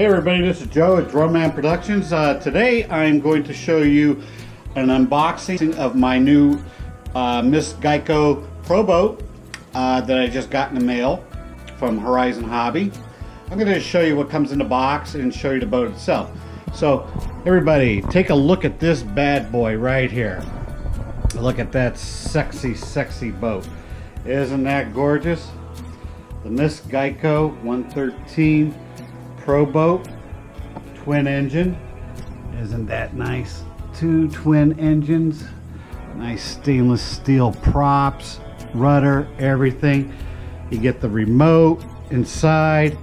Hey everybody, this is Joe at Droneman Productions. Today I'm going to show you an unboxing of my new Miss Geico Pro Boat that I just got in the mail from Horizon Hobby. I'm going to show you what comes in the box and show you the boat itself. So everybody, take a look at this bad boy right here. Look at that sexy, sexy boat. Isn't that gorgeous? The Miss Geico 113. Proboat, twin engine. Isn't that nice? Two twin engines, nice stainless steel props, rudder, everything. You get the remote inside,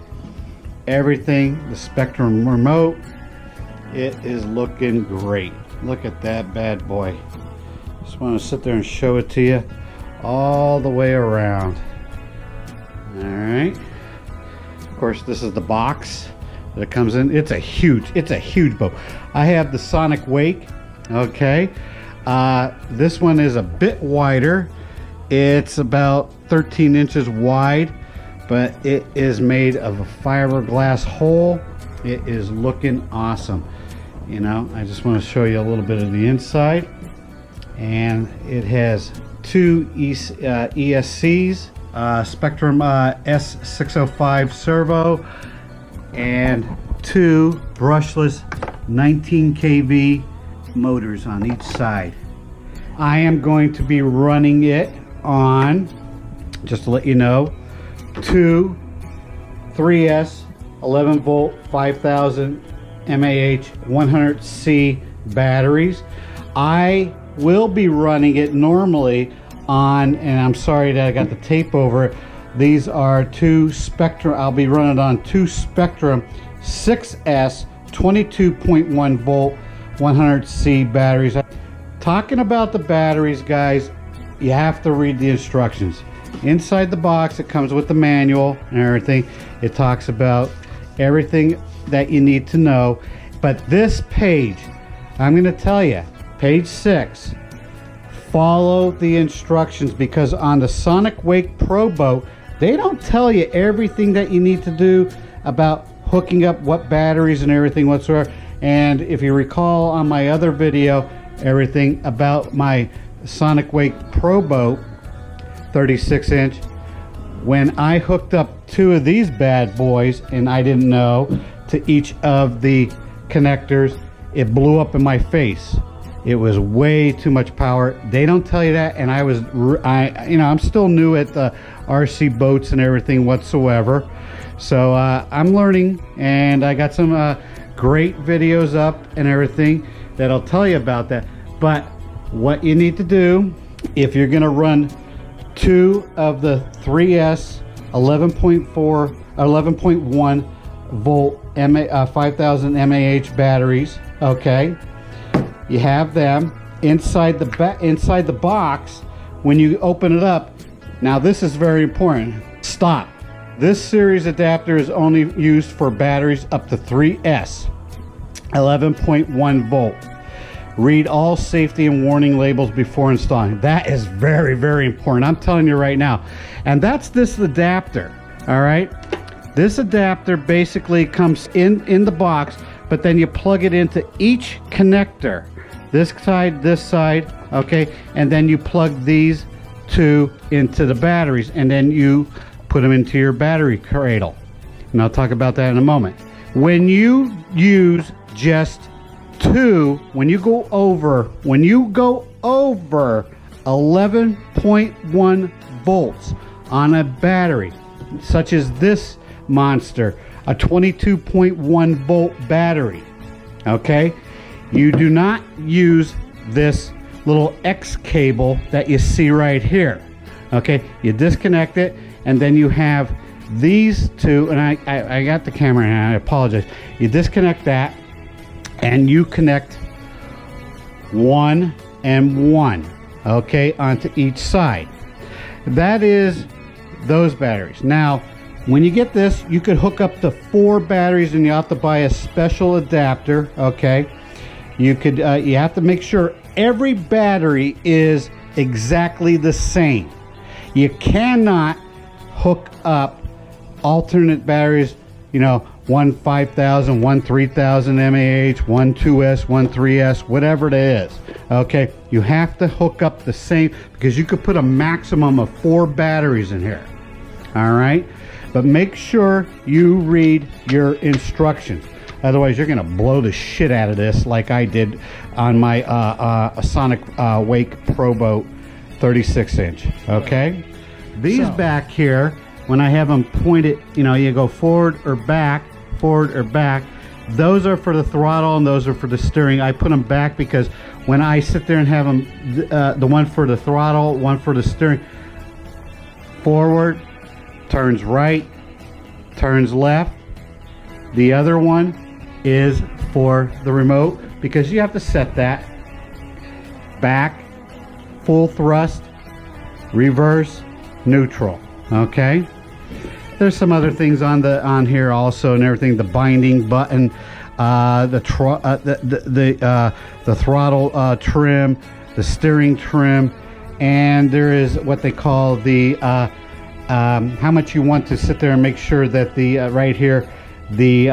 everything, the Spektrum remote. It is looking great. Look at that bad boy. Just want to sit there and show it to you all the way around. All right. Of course, this is the box that it comes in. It's a huge boat. I have the Sonic Wake. Okay, this one is a bit wider. It's about 13 inches wide, but it is made of a fiberglass hull. It is looking awesome. You know, I just want to show you a little bit of the inside, and it has two ESCs. Spektrum s605 servo and two brushless 19 KV motors on each side. I am going to be running it on, just to let you know, two 3S 11 volt 5000 mAh 100C batteries. I will be running it normally on, and I'm sorry that I got the tape over it. These are two Spektrum. I'll be running on two Spektrum 6S 22.1 volt 100C batteries. Talking about the batteries, guys, you have to read the instructions. Inside the box, it comes with the manual and everything. It talks about everything that you need to know. But this page, I'm going to tell you, page 6, follow the instructions, because on the Sonic Wake Pro Boat, they don't tell you everything that you need to do about hooking up what batteries and everything whatsoever. And if you recall on my other video, everything about my Sonic Wake Pro Boat 36 inch, when I hooked up two of these bad boys, and I didn't know, to each of the connectors, it blew up in my face. It was way too much power. They don't tell you that, and I'm still new at the RC boats and everything whatsoever. So I'm learning, and I got some great videos up and everything that'll tell you about that. But what you need to do, if you're gonna run two of the 3S 11.1 volt 5000 mAh batteries, okay? You have them inside the box. When you open it up, now this is very important, stop. This series adapter is only used for batteries up to 3S 11.1 volt. Read all safety and warning labels before installing. That is very, very important. I'm telling you right now. And that's this adapter, all right? This adapter basically comes in the box, but then you plug it into each connector. This side, okay? And then you plug these two into the batteries, and then you put them into your battery cradle. And I'll talk about that in a moment. When you use just two, when you go over 11.1 volts on a battery, such as this monster, a 22.1 volt battery, okay? You do not use this little X cable that you see right here, okay? You disconnect it, and then you have these two, and I got the camera and I apologize. You disconnect that, and you connect one and one, okay, onto each side. That is those batteries. Now, when you get this, you could hook up to 4 batteries, and you have to buy a special adapter, okay? You have to make sure every battery is exactly the same. You cannot hook up alternate batteries, you know, one 5,000, one 3,000 mAh, one 2S, one 3S, whatever it is. Okay, you have to hook up the same, because you could put a maximum of 4 batteries in here. All right, but make sure you read your instructions. Otherwise, you're gonna blow the shit out of this, like I did on my Sonic Wake Pro Boat 36-inch. Okay, these back here, when I have them pointed, you know, you go forward or back, those are for the throttle and those are for the steering. I put them back because when I sit there and have them, the one for the throttle, one for the steering, forward, turns right, turns left. The other one is for the remote, because you have to set that back, full thrust, reverse, neutral. Okay, there's some other things on the here also, and everything, the binding button, the throttle trim, the steering trim, and there is what they call the how much you want to sit there and make sure that the right here, the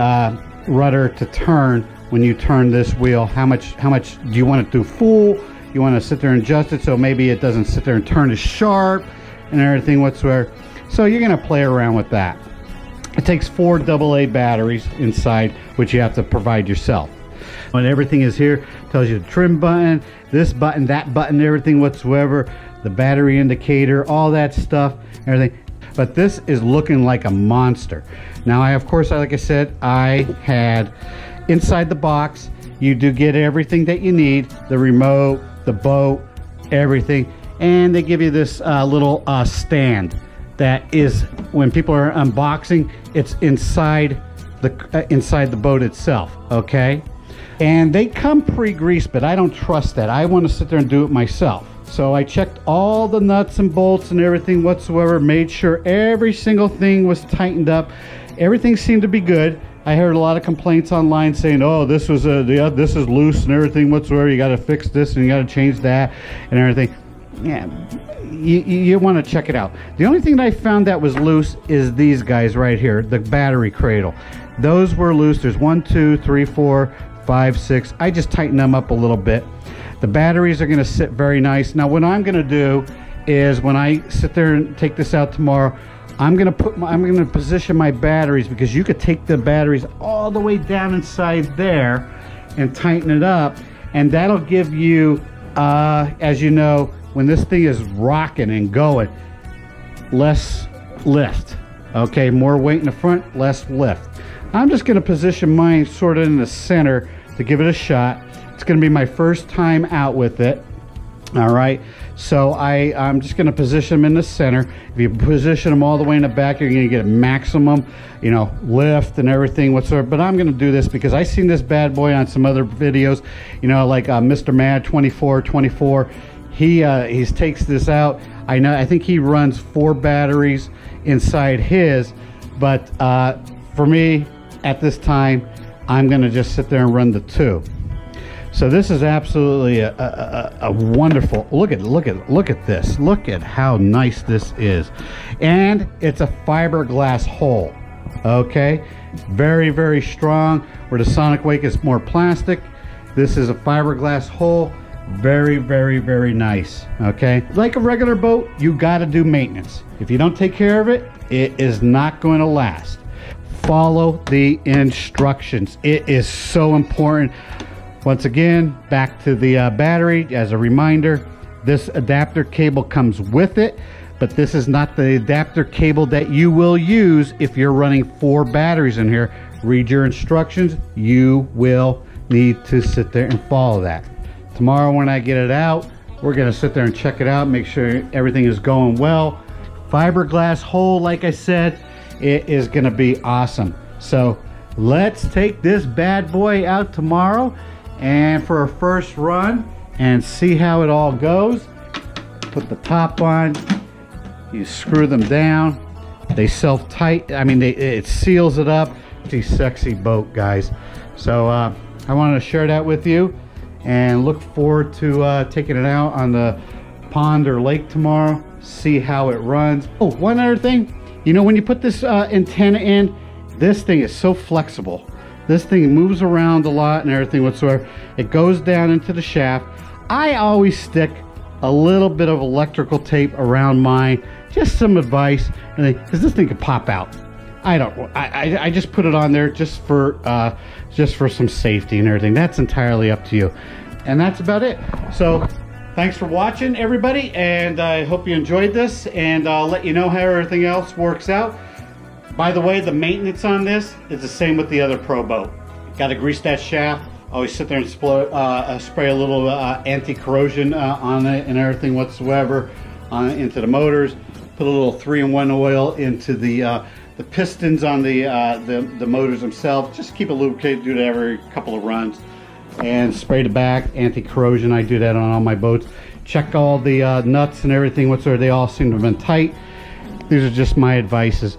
rudder to turn when you turn this wheel, how much do you want it to full, you want to sit there and adjust it so maybe it doesn't sit there and turn as sharp and everything whatsoever. So you're going to play around with that. It takes 4 AA batteries inside, which you have to provide yourself. When everything is here, tells you the trim button, this button, that button, everything whatsoever, the battery indicator, all that stuff, everything. But this is looking like a monster. Now, I, of course, like I said, I had inside the box, you do get everything that you need, the remote, the boat, everything. And they give you this little stand that is, when people are unboxing, it's inside the boat itself, okay? And they come pre-greased, but I don't trust that. I want to sit there and do it myself. So I checked all the nuts and bolts and everything whatsoever, made sure every single thing was tightened up. Everything seemed to be good. I heard a lot of complaints online saying, oh, this was this is loose and everything whatsoever. You got to fix this and you got to change that and everything. Yeah, you want to check it out. The only thing that I found that was loose is these guys right here, the battery cradle. Those were loose. There's 1, 2, 3, 4, 5, 6. I just tightened them up a little bit. The batteries are going to sit very nice. Now, what I'm going to do is when I sit there and take this out tomorrow, I'm going to position my batteries, because you could take the batteries all the way down inside there and tighten it up, and that'll give you, as you know, when this thing is rocking and going, less lift. Okay, more weight in the front, less lift. I'm just gonna position mine sort of in the center to give it a shot. It's gonna be my first time out with it. All right, so I'm just gonna position them in the center. If you position them all the way in the back, you're gonna get a maximum, you know, lift and everything whatsoever. But I'm gonna do this because I seen this bad boy on some other videos, you know, like Mr. Mad 24. He takes this out. I know, I think he runs 4 batteries inside his, but for me at this time, I'm gonna just sit there and run the 2. So this is absolutely a wonderful, look at this. Look at how nice this is. And it's a fiberglass hull, okay? Very, very strong. Where the Sonic Wake is more plastic, this is a fiberglass hull. Very, very, very nice, okay? Like a regular boat, you gotta do maintenance. If you don't take care of it, it is not going to last. Follow the instructions. It is so important. Once again, back to the battery, as a reminder, this adapter cable comes with it, but this is not the adapter cable that you will use if you're running 4 batteries in here. Read your instructions. You will need to sit there and follow that. Tomorrow when I get it out, we're gonna sit there and check it out, make sure everything is going well. Fiberglass hull, like I said, it is gonna be awesome. So let's take this bad boy out tomorrow and for a first run and see how it all goes. Put the top on, you screw them down, they self-tighten, I mean, it seals it up. Pretty sexy boat, guys. So I wanted to share that with you, and look forward to taking it out on the pond or lake tomorrow, see how it runs. Oh, one other thing, you know, when you put this antenna in, This thing is so flexible. This thing moves around a lot and everything whatsoever. It goes down into the shaft. I always stick a little bit of electrical tape around mine, just some advice, because this thing could pop out. I just put it on there just for some safety and everything. That's entirely up to you. And that's about it. So thanks for watching, everybody, and I hope you enjoyed this, and I'll let you know how everything else works out. By the way, the maintenance on this is the same with the other Proboat. Got to grease that shaft. Always sit there and spray a little anti-corrosion on it and everything whatsoever into the motors. Put a little 3-in-1 oil into the pistons on the motors themselves. Just keep it lubricated. Do that every couple of runs. And spray the back, anti-corrosion. I do that on all my boats. Check all the nuts and everything whatsoever. They all seem to have been tight. These are just my advices.